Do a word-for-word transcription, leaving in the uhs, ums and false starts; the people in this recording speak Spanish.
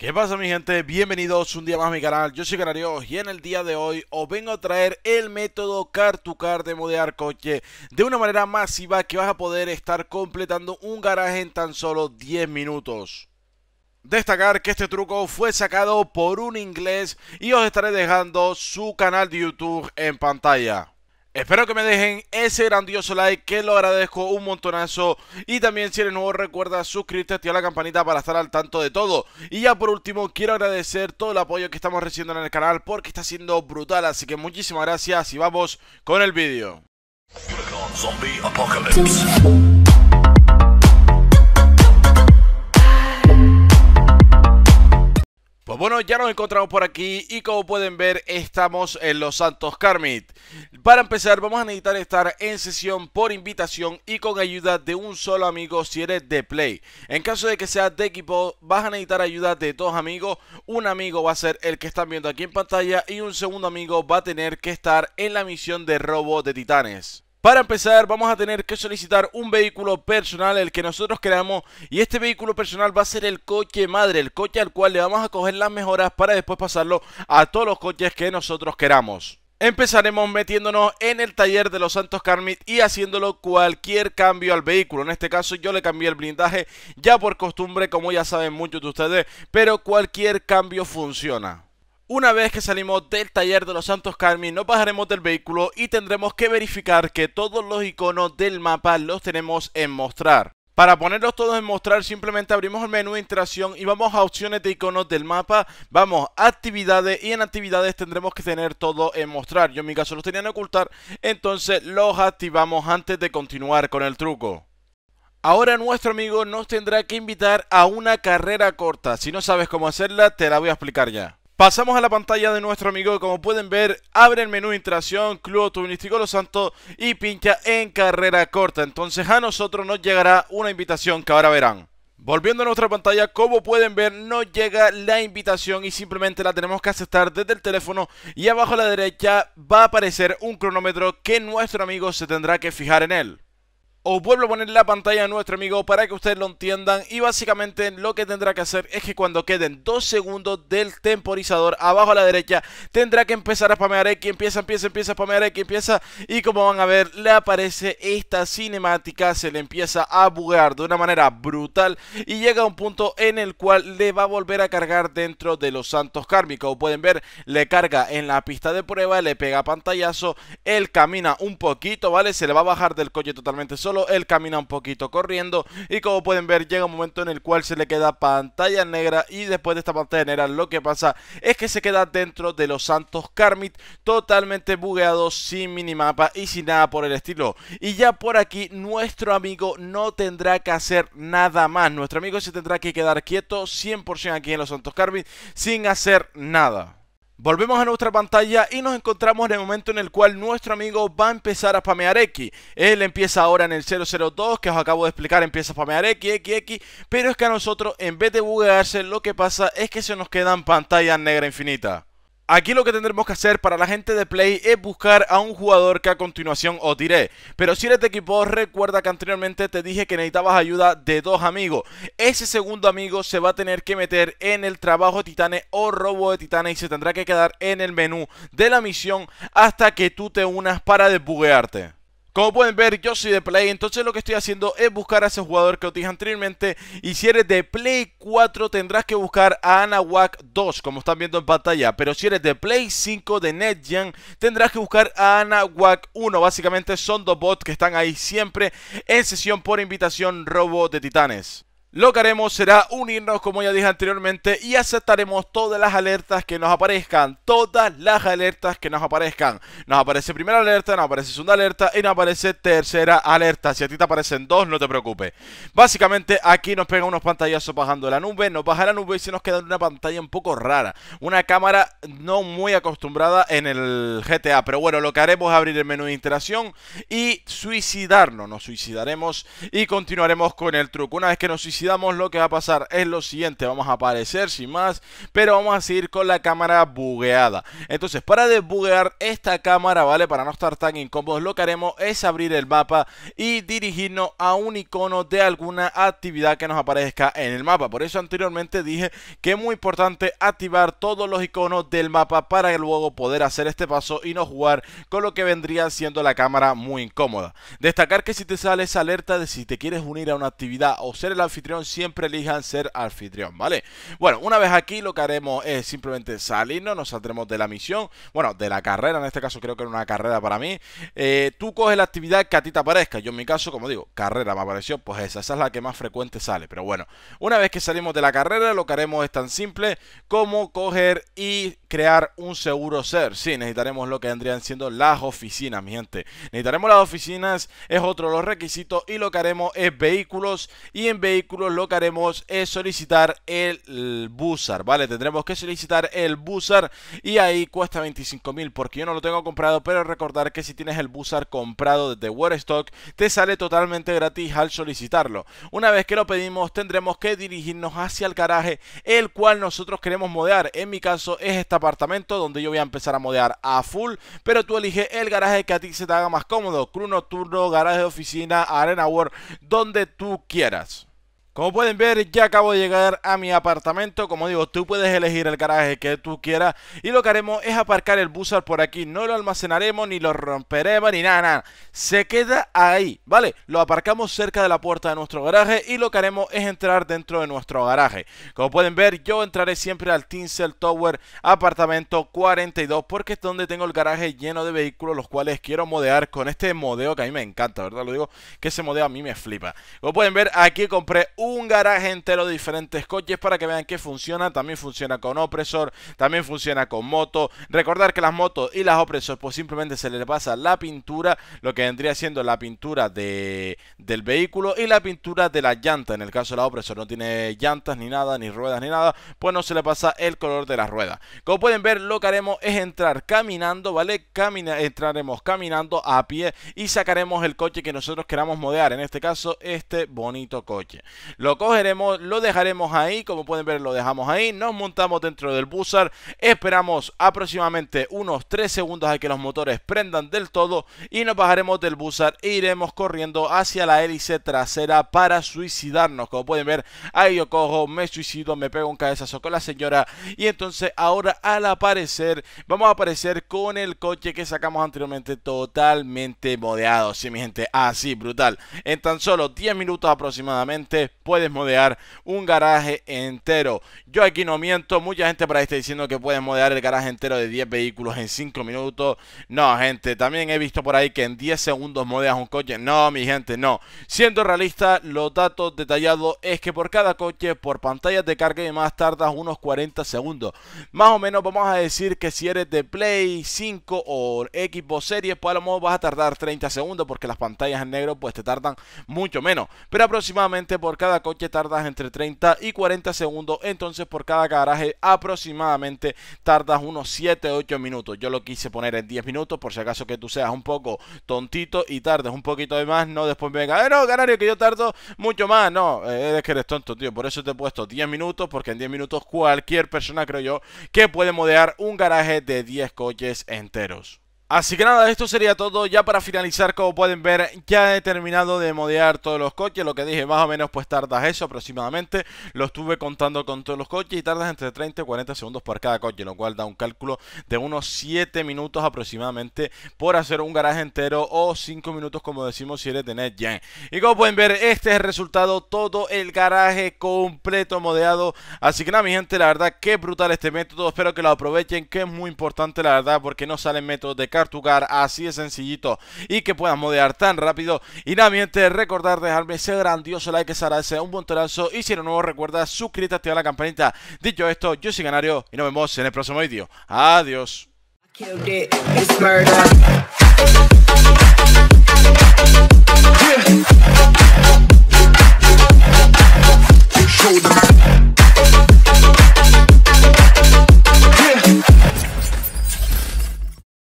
¿Qué pasa, mi gente? Bienvenidos un día más a mi canal. Yo soy Canario y en el día de hoy os vengo a traer el método car to car de modear coche de una manera masiva que vas a poder estar completando un garaje en tan solo diez minutos. Destacar que este truco fue sacado por un inglés y os estaré dejando su canal de YouTube en pantalla. Espero que me dejen ese grandioso like, que lo agradezco un montonazo. Y también, si eres nuevo, recuerda suscribirte, activar la campanita para estar al tanto de todo. Y ya por último, quiero agradecer todo el apoyo que estamos recibiendo en el canal, porque está siendo brutal, así que muchísimas gracias y vamos con el vídeo. Pues bueno, ya nos encontramos por aquí y como pueden ver estamos en los Santos Carmit. Para empezar vamos a necesitar estar en sesión por invitación y con ayuda de un solo amigo si eres de Play. En caso de que seas de equipo vas a necesitar ayuda de dos amigos. Un amigo va a ser el que están viendo aquí en pantalla y un segundo amigo va a tener que estar en la misión de robo de titanes. Para empezar vamos a tener que solicitar un vehículo personal, el que nosotros queramos, y este vehículo personal va a ser el coche madre, el coche al cual le vamos a coger las mejoras para después pasarlo a todos los coches que nosotros queramos. Empezaremos metiéndonos en el taller de los Santos Carmit y haciéndolo cualquier cambio al vehículo. En este caso yo le cambié el blindaje, ya por costumbre, como ya saben muchos de ustedes, pero cualquier cambio funciona. Una vez que salimos del taller de los Santos Carmit, nos bajaremos del vehículo y tendremos que verificar que todos los iconos del mapa los tenemos en mostrar. Para ponerlos todos en mostrar, simplemente abrimos el menú de interacción y vamos a opciones de iconos del mapa, vamos a actividades y en actividades tendremos que tener todo en mostrar. Yo en mi caso los tenía en ocultar, entonces los activamos antes de continuar con el truco. Ahora nuestro amigo nos tendrá que invitar a una carrera corta. Si no sabes cómo hacerla, te la voy a explicar ya. Pasamos a la pantalla de nuestro amigo y como pueden ver, abre el menú interacción, Club Automovilístico Los Santos y pincha en carrera corta. Entonces a nosotros nos llegará una invitación que ahora verán. Volviendo a nuestra pantalla, como pueden ver, nos llega la invitación y simplemente la tenemos que aceptar desde el teléfono y abajo a la derecha va a aparecer un cronómetro que nuestro amigo se tendrá que fijar en él. Os vuelvo a poner la pantalla a nuestro amigo para que ustedes lo entiendan y básicamente lo que tendrá que hacer es que cuando queden dos segundos del temporizador abajo a la derecha tendrá que empezar a spamear X, empieza, empieza, empieza, spamear X, empieza y como van a ver le aparece esta cinemática, se le empieza a buguear de una manera brutal y llega a un punto en el cual le va a volver a cargar dentro de los Santos Carmit. Como pueden ver, le carga en la pista de prueba, le pega pantallazo, él camina un poquito, ¿vale? Se le va a bajar del coche totalmente solo. Solo él camina un poquito corriendo y como pueden ver llega un momento en el cual se le queda pantalla negra y después de esta pantalla negra lo que pasa es que se queda dentro de los Santos Carmit totalmente bugueado, sin minimapa y sin nada por el estilo. Y ya por aquí nuestro amigo no tendrá que hacer nada más, nuestro amigo se tendrá que quedar quieto cien por ciento aquí en los Santos Carmit sin hacer nada. Volvemos a nuestra pantalla y nos encontramos en el momento en el cual nuestro amigo va a empezar a spamear X. Él empieza ahora en el cero cero dos que os acabo de explicar, empieza a spamear X, X, X, pero es que a nosotros en vez de buguearse lo que pasa es que se nos quedan pantallas negras infinitas. Aquí lo que tendremos que hacer para la gente de Play es buscar a un jugador que a continuación os diré. Pero si eres de equipo, recuerda que anteriormente te dije que necesitabas ayuda de dos amigos. Ese segundo amigo se va a tener que meter en el trabajo de titanes o robo de titanes y se tendrá que quedar en el menú de la misión hasta que tú te unas para desbuguearte. Como pueden ver, yo soy de Play, entonces lo que estoy haciendo es buscar a ese jugador que os dije anteriormente. Y si eres de Play cuatro tendrás que buscar a Annawak dos, como están viendo en pantalla. Pero si eres de Play cinco de NetYang tendrás que buscar a Annawak uno. Básicamente son dos bots que están ahí siempre en sesión por invitación robo de titanes. Lo que haremos será unirnos, como ya dije anteriormente, y aceptaremos todas las alertas que nos aparezcan. Todas las alertas que nos aparezcan. Nos aparece primera alerta, nos aparece segunda alerta y nos aparece tercera alerta. Si a ti te aparecen dos, no te preocupes. Básicamente aquí nos pegan unos pantallazos bajando la nube, nos baja la nube y se nos queda una pantalla un poco rara. Una cámara no muy acostumbrada en el G T A. Pero bueno, lo que haremos es abrir el menú de interacción y suicidarnos. Nos suicidaremos y continuaremos con el truco. Una vez que nos suicidamos, si damos lo que va a pasar es lo siguiente: vamos a aparecer sin más, pero vamos a seguir con la cámara bugueada. Entonces, para desbuguear esta cámara, ¿vale? Para no estar tan incómodos, lo que haremos es abrir el mapa y dirigirnos a un icono de alguna actividad que nos aparezca en el mapa. Por eso anteriormente dije que es muy importante activar todos los iconos del mapa para luego poder hacer este paso y no jugar con lo que vendría siendo la cámara muy incómoda. Destacar que si te sale esa alerta de si te quieres unir a una actividad o ser el anfitrión, siempre elijan ser anfitrión, ¿vale? Bueno, una vez aquí lo que haremos es simplemente salirnos, nos saldremos de la misión, bueno, de la carrera, en este caso creo que era una carrera para mí. Eh, tú coges la actividad que a ti te aparezca. Yo en mi caso, como digo, carrera me apareció, pues esa, esa es la que más frecuente sale. Pero bueno, una vez que salimos de la carrera, lo que haremos es tan simple como coger y crear un seguro ser. Sí, necesitaremos lo que vendrían siendo las oficinas, mi gente. Necesitaremos las oficinas, es otro de los requisitos, y lo que haremos es vehículos, y en vehículos lo que haremos es solicitar el, el busar, ¿vale? Tendremos que solicitar el busar y ahí cuesta veinticinco mil porque yo no lo tengo comprado, pero recordar que si tienes el busar comprado desde Wordstock te sale totalmente gratis al solicitarlo. Una vez que lo pedimos tendremos que dirigirnos hacia el garaje el cual nosotros queremos modear. En mi caso es este apartamento donde yo voy a empezar a modear a full, pero tú eliges el garaje que a ti se te haga más cómodo: club nocturno, garaje de oficina, arena world, donde tú quieras. Como pueden ver, ya acabo de llegar a mi apartamento. Como digo, tú puedes elegir el garaje que tú quieras y lo que haremos es aparcar el busar por aquí. No lo almacenaremos, ni lo romperemos, ni nada, nada. Se queda ahí, ¿vale? Lo aparcamos cerca de la puerta de nuestro garaje y lo que haremos es entrar dentro de nuestro garaje. Como pueden ver, yo entraré siempre al Tinsel Tower, apartamento cuarenta y dos, porque es donde tengo el garaje lleno de vehículos, los cuales quiero modear con este modeo que a mí me encanta, ¿verdad? Lo digo, que ese modeo a mí me flipa. Como pueden ver, aquí compré un un garaje entero de diferentes coches para que vean que funciona. También funciona con opresor, también funciona con moto. Recordar que las motos y las opresor pues simplemente se les pasa la pintura, lo que vendría siendo la pintura de, del vehículo y la pintura de la llanta. En el caso de la opresor no tiene llantas ni nada, ni ruedas ni nada, pues no se le pasa el color de las ruedas. Como pueden ver, lo que haremos es entrar caminando, ¿vale? Camina, entraremos caminando a pie y sacaremos el coche que nosotros queramos modear. En este caso, este bonito coche. Lo cogeremos, lo dejaremos ahí, como pueden ver lo dejamos ahí, nos montamos dentro del busar, esperamos aproximadamente unos tres segundos a que los motores prendan del todo y nos bajaremos del busar e iremos corriendo hacia la hélice trasera para suicidarnos. Como pueden ver, ahí yo cojo, me suicido, me pego un cabezazo con la señora y entonces ahora al aparecer vamos a aparecer con el coche que sacamos anteriormente totalmente modeado. Sí, mi gente, así brutal. En tan solo diez minutos aproximadamente puedes modear un garaje entero. Yo aquí no miento. Mucha gente por ahí está diciendo que puedes modear el garaje entero de diez vehículos en cinco minutos. No, gente. También he visto por ahí que en diez segundos modeas un coche. No, mi gente, no. Siendo realista, los datos detallados es que por cada coche, por pantallas de carga y demás, tardas unos cuarenta segundos. Más o menos vamos a decir que si eres de Play cinco o Xbox Series, pues a lo mejor vas a tardar treinta segundos porque las pantallas en negro pues te tardan mucho menos. Pero aproximadamente por cada coche tardas entre treinta y cuarenta segundos. Entonces por cada garaje aproximadamente tardas unos siete a ocho minutos. Yo lo quise poner en diez minutos por si acaso que tú seas un poco tontito y tardes un poquito de más. No después venga, eh, no, Canario, que yo tardo mucho más. No, eres que eres tonto, tío. Por eso te he puesto diez minutos, porque en diez minutos cualquier persona, creo yo, que puede modear un garaje de diez coches enteros. Así que nada, esto sería todo. Ya para finalizar, como pueden ver, ya he terminado de modear todos los coches. Lo que dije, más o menos, pues tardas eso aproximadamente. Lo estuve contando con todos los coches y tardas entre treinta y cuarenta segundos por cada coche, lo cual da un cálculo de unos siete minutos aproximadamente por hacer un garaje entero, o cinco minutos como decimos si eres de NetYang. Y como pueden ver, este es el resultado, todo el garaje completo modeado. Así que nada, mi gente, la verdad que brutal este método. Espero que lo aprovechen, que es muy importante, la verdad, porque no salen métodos de cartugar así de sencillito y que puedas modear tan rápido. Y nada, mi gente, recordar dejarme ese grandioso like que se agradece un montonazo, y si eres nuevo recuerda suscribirte, activar la campanita. Dicho esto, yo soy Canario y nos vemos en el próximo vídeo. Adiós.